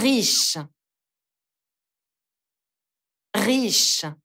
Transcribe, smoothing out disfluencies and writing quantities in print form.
riche, riche.